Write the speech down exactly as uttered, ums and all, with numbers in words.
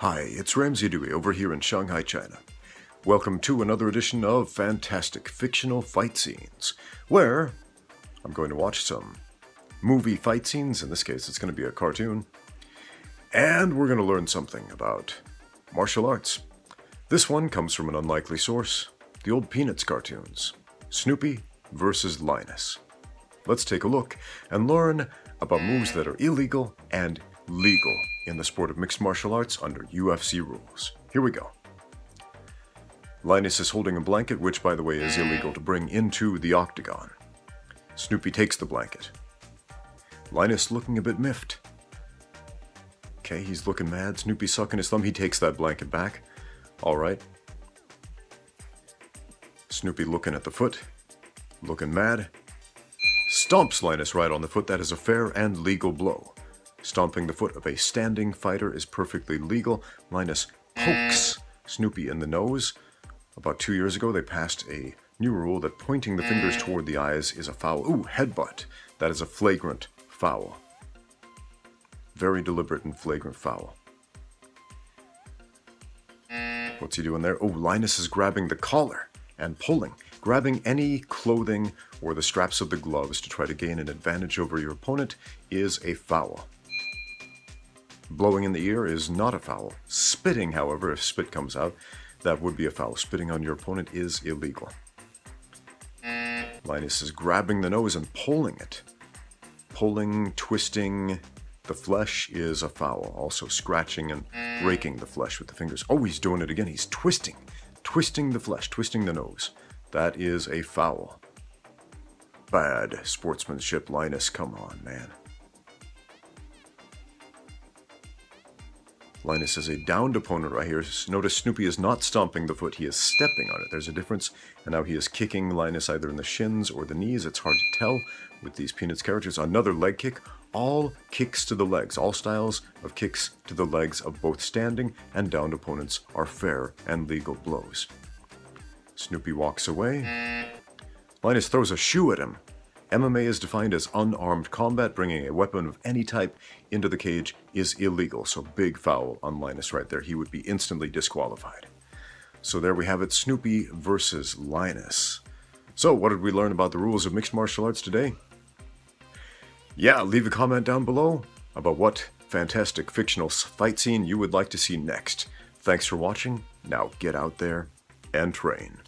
Hi, it's Ramsey Dewey over here in Shanghai, China. Welcome to another edition of Fantastic Fictional Fight Scenes, where I'm going to watch some movie fight scenes. In this case, it's going to be a cartoon. And we're going to learn something about martial arts. This one comes from an unlikely source, the old Peanuts cartoons, Snoopy versus Linus. Let's take a look and learn about moves that are illegal and legal in the sport of mixed martial arts under U F C rules. Here we go. Linus is holding a blanket, which, by the way, is illegal to bring into the octagon. Snoopy takes the blanket. Linus looking a bit miffed. Okay, he's looking mad. Snoopy sucking his thumb. He takes that blanket back. All right. Snoopy looking at the foot, looking mad. Stomps Linus right on the foot. That is a fair and legal blow. Stomping the foot of a standing fighter is perfectly legal. Linus pokes Snoopy in the nose. About two years ago, they passed a new rule that pointing the fingers toward the eyes is a foul. Ooh, headbutt. That is a flagrant foul. Very deliberate and flagrant foul. What's he doing there? Oh, Linus is grabbing the collar and pulling. Grabbing any clothing or the straps of the gloves to try to gain an advantage over your opponent is a foul. Blowing in the ear is not a foul. Spitting, however, if spit comes out, that would be a foul. Spitting on your opponent is illegal. Linus is grabbing the nose and pulling it. Pulling, twisting the flesh is a foul. Also scratching and raking the flesh with the fingers. Oh, he's doing it again. He's twisting. Twisting the flesh, twisting the nose. That is a foul. Bad sportsmanship, Linus. Come on, man. Linus is a downed opponent right here. Notice Snoopy is not stomping the foot. He is stepping on it. There's a difference. And now he is kicking Linus either in the shins or the knees. It's hard to tell with these Peanuts characters. Another leg kick. All kicks to the legs. All styles of kicks to the legs of both standing and downed opponents are fair and legal blows. Snoopy walks away. Linus throws a shoe at him. M M A is defined as unarmed combat. Bringing a weapon of any type into the cage is illegal. So big foul on Linus right there. He would be instantly disqualified. So there we have it, Snoopy versus Linus. So what did we learn about the rules of mixed martial arts today? Yeah, leave a comment down below about what fantastic fictional fight scene you would like to see next. Thanks for watching. Now get out there and train.